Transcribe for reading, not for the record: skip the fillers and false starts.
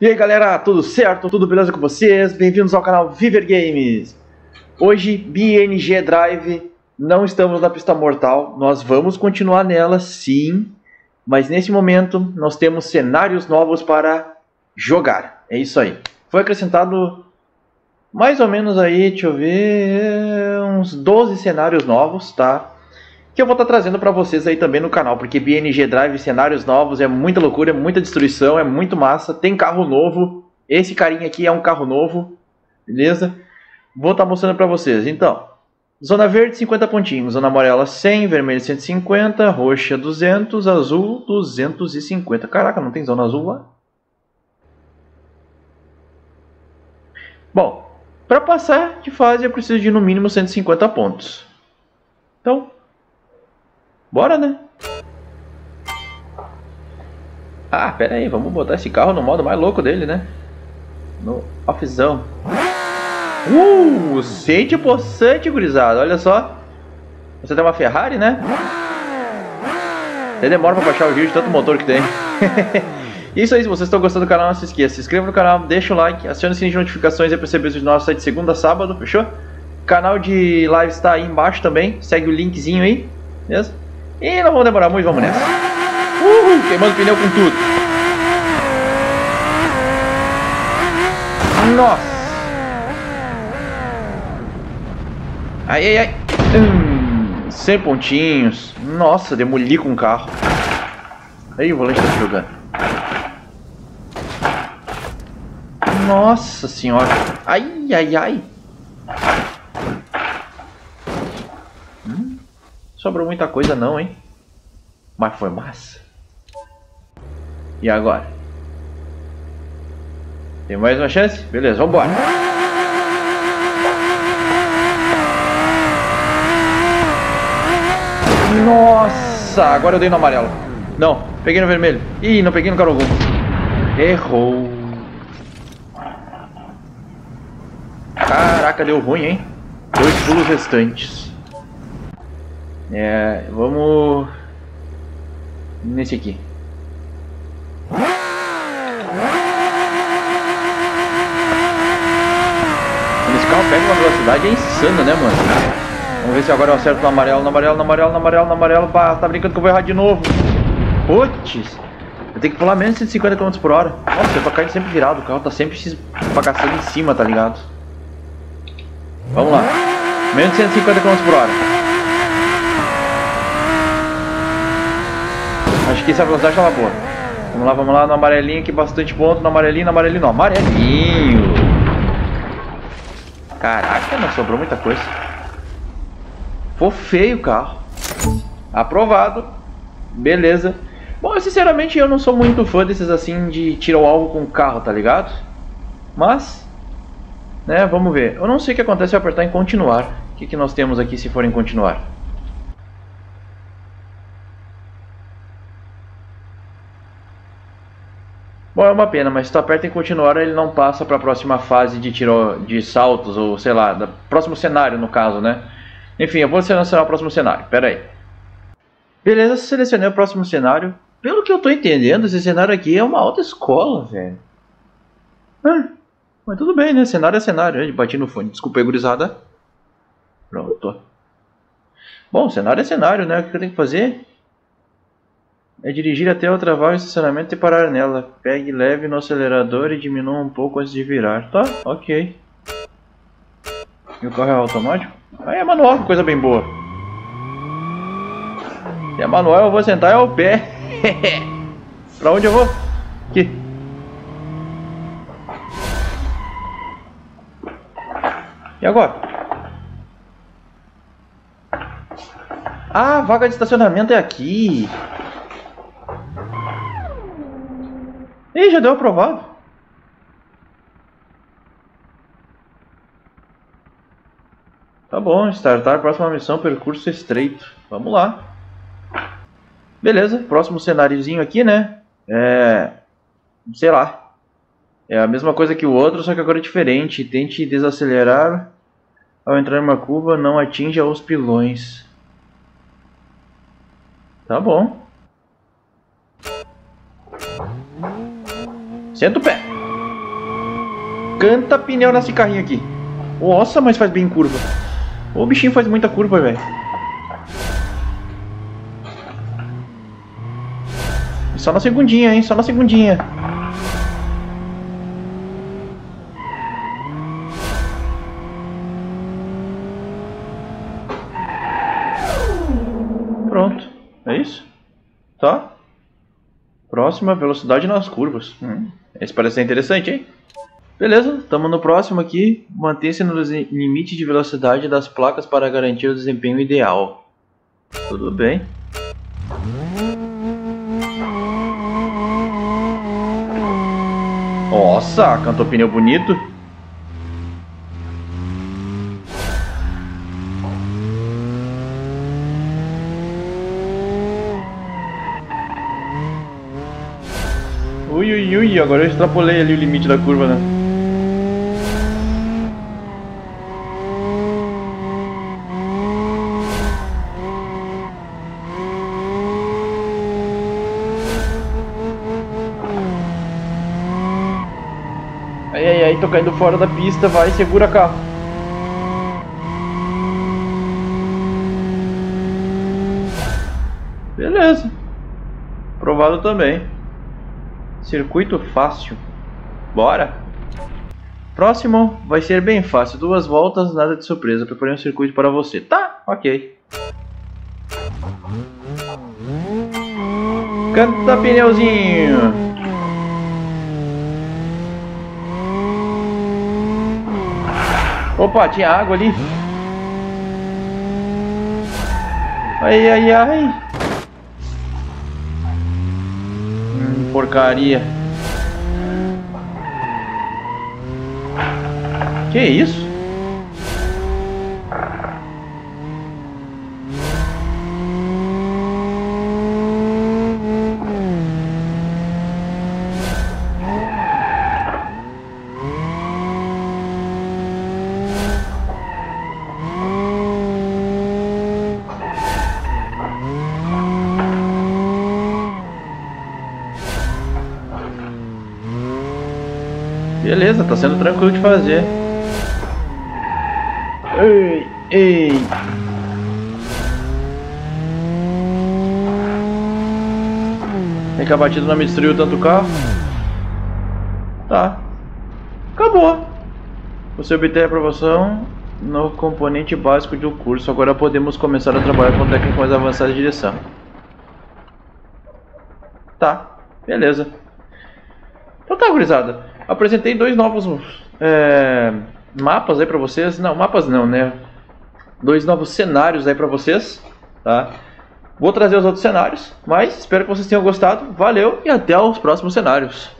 E aí galera, tudo certo? Tudo beleza com vocês? Bem-vindos ao canal Viver Games. Hoje, BNG Drive, não estamos na pista mortal. Nós vamos continuar nela, sim. Mas nesse momento, nós temos cenários novos para jogar. É isso aí. Foi acrescentado mais ou menos aí, deixa eu ver, uns 12 cenários novos, tá? Que eu vou estar trazendo para vocês aí também no canal, porque BNG Drive, cenários novos, é muita loucura, é muita destruição, é muito massa. Tem carro novo, esse carinha aqui é um carro novo, beleza? Vou estar mostrando para vocês. Então, zona verde 50 pontinhos, zona amarela 100, vermelho 150, roxa 200, azul 250. Caraca, não tem zona azul lá? Bom, para passar de fase eu preciso de no mínimo 150 pontos. Então, bora, né? Ah, pera aí, vamos botar esse carro no modo mais louco dele, né? No offzão. 100 possante, gurizada, olha só. Você tem uma Ferrari, né? Até demora pra baixar o giro de tanto motor que tem. Isso aí, se vocês estão gostando do canal, não se esqueça. Se inscreva no canal, deixa o like, aciona o sininho de notificações e perceber os vídeos nossos de segunda a sábado, fechou? O canal de live está aí embaixo também, segue o linkzinho aí, beleza? E não vamos demorar muito, vamos nessa. Queimando pneu com tudo. Nossa. Ai, ai, ai. 100 pontinhos. Nossa, demoli com o carro. Aí o volante tá jogando. Nossa senhora. Ai, ai, ai. Sobrou muita coisa não, hein? Mas foi massa. E agora? Tem mais uma chance? Beleza, vambora. Nossa, agora eu dei no amarelo. Não, peguei no vermelho. Ih, não peguei no carro. Errou. Caraca, deu ruim, hein? 2 pulos restantes. É, vamos nesse aqui. Quando esse carro pega uma velocidade é insana, né, mano? Vamos ver se agora eu acerto no amarelo, no amarelo, no amarelo, no amarelo, no amarelo. Pá, tá brincando que eu vou errar de novo. Putz, eu tenho que pular menos 150 km por hora. Nossa, eu tô caindo sempre virado, o carro tá sempre se bagaçando em cima, tá ligado? Vamos lá, menos 150 km por hora. Acho que essa velocidade tava boa. Vamos lá, no amarelinho aqui, bastante ponto. No amarelinho não, amarelinho. Caraca, não sobrou muita coisa. Ficou feio o carro. Aprovado. Beleza. Bom, eu, sinceramente, eu não sou muito fã desses assim de tirar o alvo com o carro, tá ligado? Mas, né, vamos ver. Eu não sei o que acontece se eu apertar em continuar. O que nós temos aqui se for em continuar? Bom, é uma pena, mas se tu aperta em continuar, ele não passa para a próxima fase de tiro de saltos, ou sei lá, do próximo cenário no caso, né? Enfim, eu vou selecionar o próximo cenário, pera aí. Beleza, selecionei o próximo cenário. Pelo que eu tô entendendo, esse cenário aqui é uma autoescola, velho. Mas tudo bem, né? Cenário é cenário. Eu bati no fone, desculpa aí, gurizada. Pronto. Bom, cenário é cenário, né? O que eu tenho que fazer? É dirigir até o travar o estacionamento e parar nela. Pegue leve no acelerador e diminua um pouco antes de virar. Tá, ok. E o carro é automático? Ah, é manual, coisa bem boa. Se é manual eu vou sentar ao pé. Pra onde eu vou? Aqui. E agora? Ah, a vaga de estacionamento é aqui. Ih, já deu aprovado. Tá bom, startar, próxima missão, percurso estreito. Vamos lá. Beleza, próximo cenáriozinho aqui, né? É... sei lá. É a mesma coisa que o outro, só que agora é diferente. Tente desacelerar ao entrar em uma curva, não atinja os pilões. Tá bom. Senta o pé. Canta pneu nesse carrinho aqui. Nossa, mas faz bem curva. O bichinho faz muita curva, velho. Só na segundinha, hein? Só na segundinha. Pronto. É isso? Tá? Próxima, velocidade nas curvas. Esse parece ser interessante, hein? Beleza, estamos no próximo aqui. Mantenha-se no limite de velocidade das placas para garantir o desempenho ideal. Tudo bem. Nossa, cantou pneu bonito. Ui, ui, ui, agora eu extrapolei ali o limite da curva, né? Ai, ai, ai, tô caindo fora da pista, vai, segura cá. Beleza. Aprovado também. Circuito fácil. Bora! Próximo vai ser bem fácil. 2 voltas, nada de surpresa. Preparei um circuito para você. Tá, ok. Canta pneuzinho! Opa, tinha água ali. Ai, ai, ai. Porcaria. Que isso? Beleza, tá sendo tranquilo de fazer. Ei, ei. É que a batida não me destruiu tanto o carro. Tá. Acabou. Você obteve a aprovação no componente básico do curso. Agora podemos começar a trabalhar com técnicas mais avançadas de direção. Tá, beleza. Então tá, gurizada. Apresentei 2 novos mapas aí pra vocês. Não, mapas não, né? 2 novos cenários aí pra vocês, tá? Vou trazer os outros cenários, mas espero que vocês tenham gostado. Valeu e até os próximos cenários.